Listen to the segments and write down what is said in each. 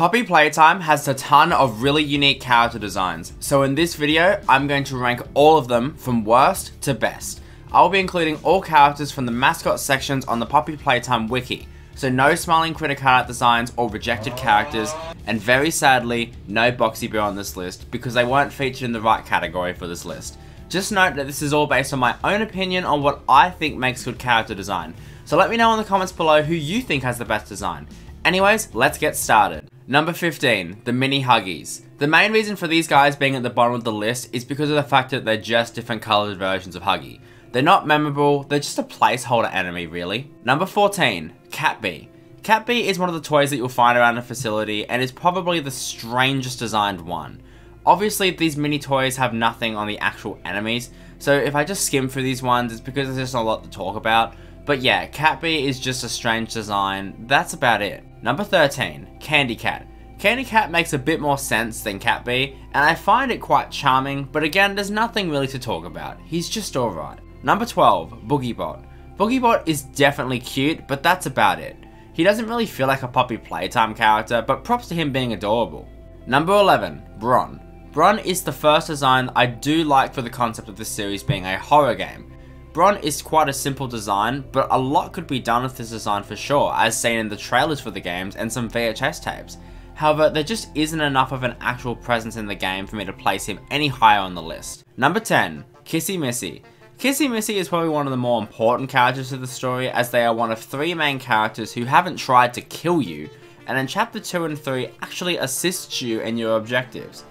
Poppy Playtime has a ton of really unique character designs, so in this video, I'm going to rank all of them from worst to best. I'll be including all characters from the mascot sections on the Poppy Playtime wiki, so no Smiling Critter card designs or rejected characters, and very sadly, no Boxy Boo on this list because they weren't featured in the right category for this list. Just note that this is all based on my own opinion on what I think makes good character design, so let me know in the comments below who you think has the best design. Anyways, let's get started. Number 15, the Mini Huggies. The main reason for these guys being at the bottom of the list is because of the fact that they're just different coloured versions of Huggy. They're not memorable, they're just a placeholder enemy really. Number 14, Cat Bee. Cat Bee is one of the toys that you'll find around a facility and is probably the strangest designed one. Obviously these mini toys have nothing on the actual enemies, so if I just skim through these ones it's because there's just not a lot to talk about. But yeah, Cat Bee is just a strange design, that's about it. Number 13, Candy Cat. Candy Cat makes a bit more sense than Cat Bee, and I find it quite charming, but again, there's nothing really to talk about. He's just alright. Number 12, Boogie Bot. Boogie Bot is definitely cute, but that's about it. He doesn't really feel like a Poppy Playtime character, but props to him being adorable. Number 11, Bron. Bron is the first design I do like for the concept of this series being a horror game. Bron is quite a simple design, but a lot could be done with this design for sure, as seen in the trailers for the games and some VHS tapes. However, there just isn't enough of an actual presence in the game for me to place him any higher on the list. Number 10, Kissy Missy. Kissy Missy is probably one of the more important characters to the story, as they are one of three main characters who haven't tried to kill you, and in chapter 2 and 3 actually assists you in your objectives.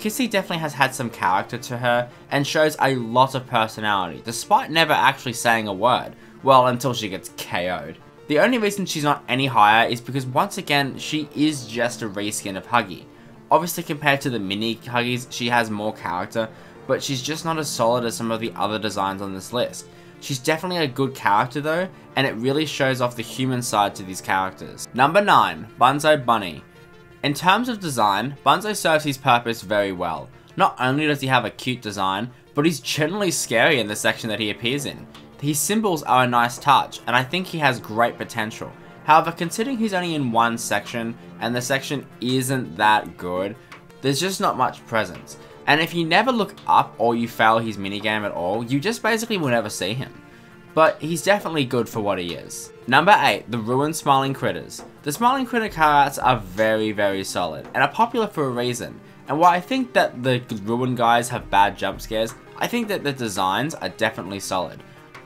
Kissy definitely has had some character to her, and shows a lot of personality, despite never actually saying a word. Well, until she gets KO'd. The only reason she's not any higher is because once again, she is just a reskin of Huggy. Obviously compared to the mini Huggies, she has more character, but she's just not as solid as some of the other designs on this list. She's definitely a good character though, and it really shows off the human side to these characters. Number 9, Bunzo Bunny. In terms of design, Bunzo serves his purpose very well. Not only does he have a cute design, but he's generally scary in the section that he appears in. His symbols are a nice touch, and I think he has great potential. However, considering he's only in one section, and the section isn't that good, there's just not much presence. And if you never look up or you fail his minigame at all, you just basically will never see him. But he's definitely good for what he is. Number 8, the ruined Smiling Critters. The Smiling Critter cards are very solid, and are popular for a reason. And while I think that the ruined guys have bad jump scares, I think that the designs are definitely solid.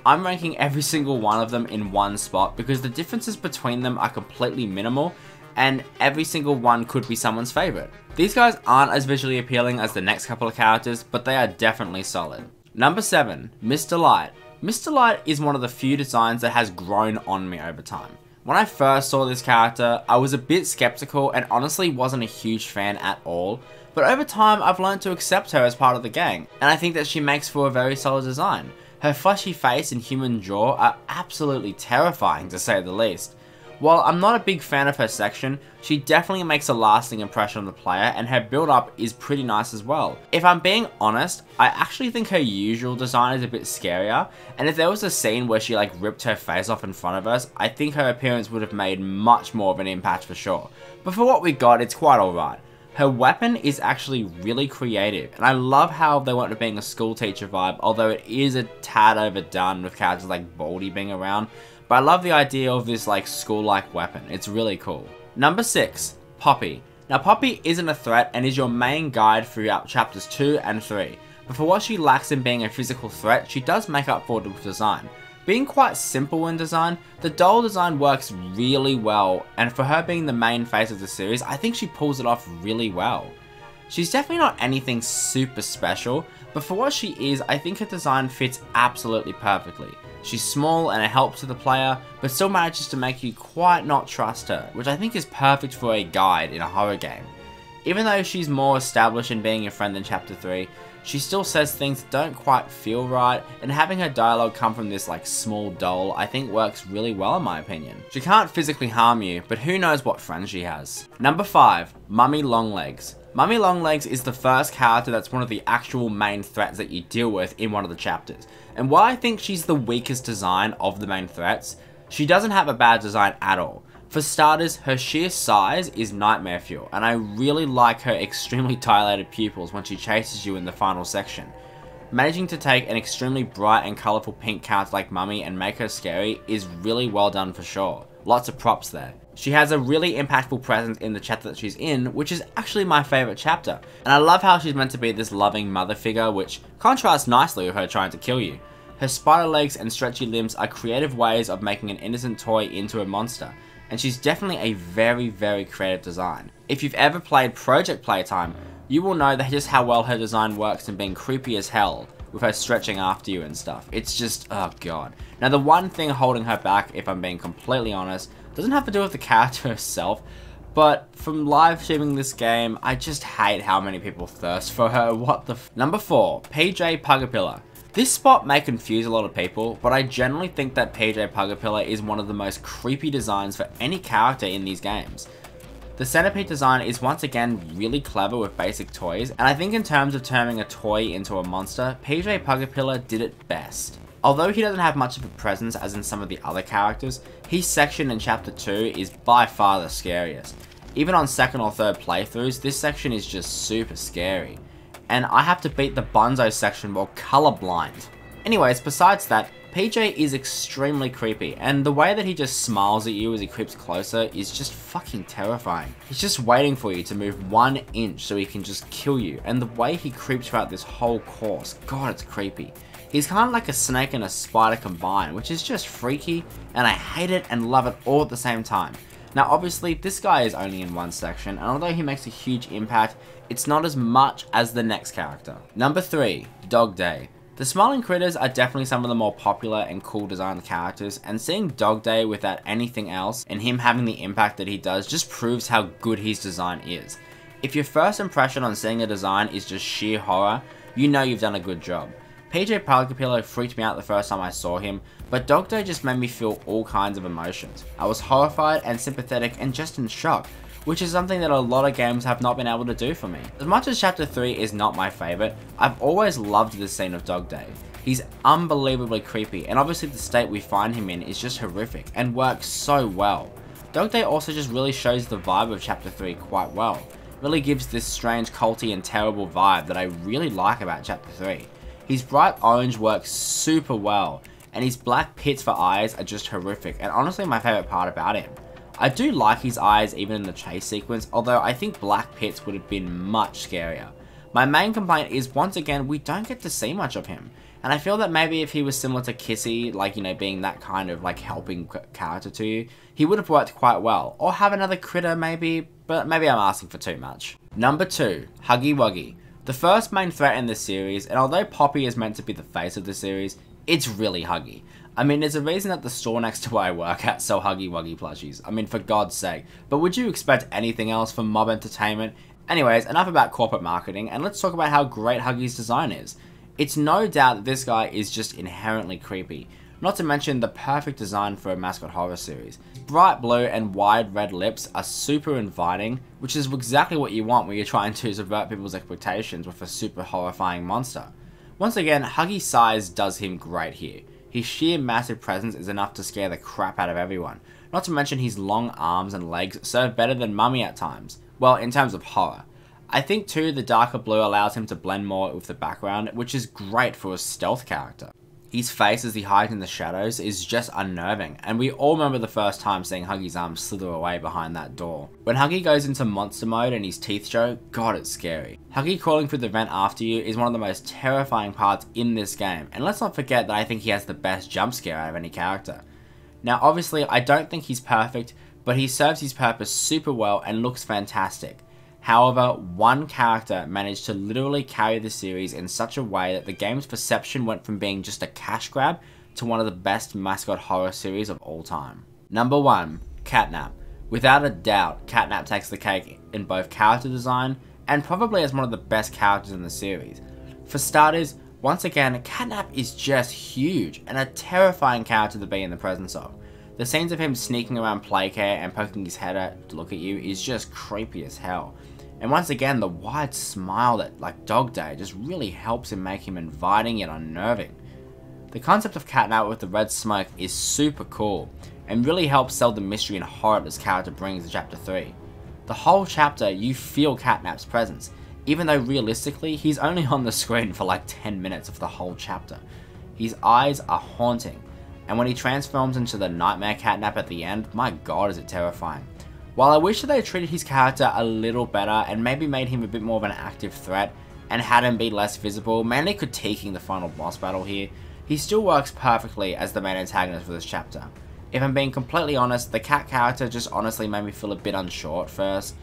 I'm ranking every single one of them in one spot because the differences between them are completely minimal, and every single one could be someone's favourite. These guys aren't as visually appealing as the next couple of characters, but they are definitely solid. Number 7, Miss Delight. Miss Delight is one of the few designs that has grown on me over time. When I first saw this character, I was a bit skeptical and honestly wasn't a huge fan at all, but over time I've learned to accept her as part of the gang, and I think that she makes for a very solid design. Her fleshy face and human jaw are absolutely terrifying to say the least. While I'm not a big fan of her section, she definitely makes a lasting impression on the player, and her build up is pretty nice as well. If I'm being honest, I actually think her usual design is a bit scarier, and if there was a scene where she like ripped her face off in front of us, I think her appearance would have made much more of an impact for sure. But for what we got, it's quite alright. Her weapon is actually really creative, and I love how they went to being a school teacher vibe, although it is a tad overdone with characters like Baldy being around. But I love the idea of this like school-like weapon, it's really cool. Number 6, Poppy. Now Poppy isn't a threat and is your main guide throughout chapters 2 and 3, but for what she lacks in being a physical threat, she does make up for it with design. Being quite simple in design, the doll design works really well, and for her being the main face of the series, I think she pulls it off really well. She's definitely not anything super special, but for what she is, I think her design fits absolutely perfectly. She's small and a help to the player, but still manages to make you quite not trust her, which I think is perfect for a guide in a horror game. Even though she's more established in being your friend in chapter 3, she still says things that don't quite feel right, and having her dialogue come from this like small doll I think works really well in my opinion. She can't physically harm you, but who knows what friends she has. Number 5, Mommy Long Legs. Mommy Long Legs is the first character that's one of the actual main threats that you deal with in one of the chapters, and while I think she's the weakest design of the main threats, she doesn't have a bad design at all. For starters, her sheer size is nightmare fuel, and I really like her extremely dilated pupils when she chases you in the final section. Managing to take an extremely bright and colourful pink character like Mummy and make her scary is really well done for sure. Lots of props there. She has a really impactful presence in the chapter that she's in, which is actually my favourite chapter, and I love how she's meant to be this loving mother figure, which contrasts nicely with her trying to kill you. Her spider legs and stretchy limbs are creative ways of making an innocent toy into a monster, and she's definitely a very creative design. If you've ever played Project Playtime, you will know that just how well her design works in being creepy as hell, with her stretching after you and stuff. It's just, oh god. Now the one thing holding her back, if I'm being completely honest, doesn't have to do with the character herself, but from live streaming this game, I just hate how many people thirst for her, what the f. Number 4, PJ Pugger Pillar. This spot may confuse a lot of people, but I generally think that PJ Pugger Pillar is one of the most creepy designs for any character in these games. The centipede design is once again really clever with basic toys, and I think in terms of turning a toy into a monster, PJ Pugger Pillar did it best. Although he doesn't have much of a presence as in some of the other characters, his section in Chapter 2 is by far the scariest. Even on second or third playthroughs, this section is just super scary. And I have to beat the Bunzo section while colorblind. Anyways, besides that, PJ is extremely creepy, and the way that he just smiles at you as he creeps closer is just fucking terrifying. He's just waiting for you to move 1 inch so he can just kill you, and the way he creeps throughout this whole course, god, it's creepy. He's kind of like a snake and a spider combined, which is just freaky, and I hate it and love it all at the same time. Now obviously, this guy is only in one section, and although he makes a huge impact, it's not as much as the next character. Number 3, Dog Day. The Smiling Critters are definitely some of the more popular and cool designed characters, and seeing Dog Day without anything else, and him having the impact that he does, just proves how good his design is. If your first impression on seeing a design is just sheer horror, you know you've done a good job. PJ Pugger Pillar freaked me out the first time I saw him, but Dog Day just made me feel all kinds of emotions. I was horrified and sympathetic and just in shock, which is something that a lot of games have not been able to do for me. As much as Chapter 3 is not my favourite, I've always loved this scene of Dog Day. He's unbelievably creepy, and obviously the state we find him in is just horrific and works so well. Dog Day also just really shows the vibe of Chapter 3 quite well. It really gives this strange, culty and terrible vibe that I really like about Chapter 3. His bright orange works super well, and his black pits for eyes are just horrific, and honestly my favourite part about him. I do like his eyes even in the chase sequence, although I think black pits would have been much scarier. My main complaint is, once again, we don't get to see much of him, and I feel that maybe if he was similar to Kissy, like, you know, being that kind of like helping character to you, he would have worked quite well, or have another critter maybe, but maybe I'm asking for too much. Number 2, Huggy Wuggy. The first main threat in this series, and although Poppy is meant to be the face of the series, it's really Huggy. I mean, there's a reason that the store next to where I work at sell Huggy Wuggy plushies. I mean, for god's sake. But would you expect anything else from Mob Entertainment? Anyways, enough about corporate marketing, and let's talk about how great Huggy's design is. It's no doubt that this guy is just inherently creepy. Not to mention the perfect design for a mascot horror series. Bright blue and wide red lips are super inviting, which is exactly what you want when you're trying to subvert people's expectations with a super horrifying monster. Once again, Huggy's size does him great here. His sheer massive presence is enough to scare the crap out of everyone. Not to mention his long arms and legs serve better than Mummy at times. Well, in terms of horror. I think too, the darker blue allows him to blend more with the background, which is great for a stealth character. His face as he hides in the shadows is just unnerving, and we all remember the first time seeing Huggy's arms slither away behind that door. When Huggy goes into monster mode and his teeth show, god, it's scary. Huggy crawling through the vent after you is one of the most terrifying parts in this game, and let's not forget that I think he has the best jump scare out of any character. Now obviously I don't think he's perfect, but he serves his purpose super well and looks fantastic. However, one character managed to literally carry the series in such a way that the game's perception went from being just a cash grab to one of the best mascot horror series of all time. Number 1, Catnap. Without a doubt, Catnap takes the cake in both character design and probably as one of the best characters in the series. For starters, once again, Catnap is just huge and a terrifying character to be in the presence of. The scenes of him sneaking around Playcare and poking his head out to look at you is just creepy as hell. And once again, the wide smile that, like Dog Day, just really helps him make him inviting yet unnerving. The concept of Catnap with the red smoke is super cool, and really helps sell the mystery and horror this character brings in Chapter 3. The whole chapter, you feel Catnap's presence, even though realistically, he's only on the screen for like 10 minutes of the whole chapter. His eyes are haunting, and when he transforms into the Nightmare Catnap at the end, my god is it terrifying. While I wish that they treated his character a little better and maybe made him a bit more of an active threat and had him be less visible, mainly critiquing the final boss battle here, he still works perfectly as the main antagonist for this chapter. If I'm being completely honest, the cat character just honestly made me feel a bit unsure at first,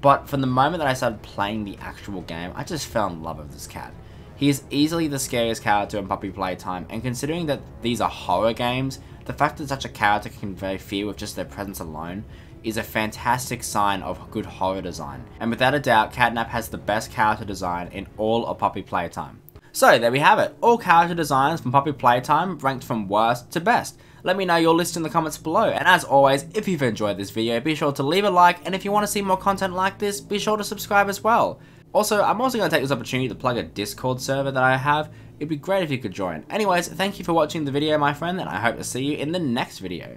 but from the moment that I started playing the actual game, I just fell in love with this cat. He is easily the scariest character in Puppy Playtime, and considering that these are horror games, the fact that such a character can convey fear with just their presence alone is a fantastic sign of good horror design. And without a doubt, Catnap has the best character design in all of Puppy Playtime. So there we have it, all character designs from Puppy Playtime ranked from worst to best. Let me know your list in the comments below, and as always, if you've enjoyed this video, be sure to leave a like, and if you want to see more content like this, be sure to subscribe as well. Also, I'm also going to take this opportunity to plug a Discord server that I have. It'd be great if you could join. Anyways, thank you for watching the video, my friend, and I hope to see you in the next video.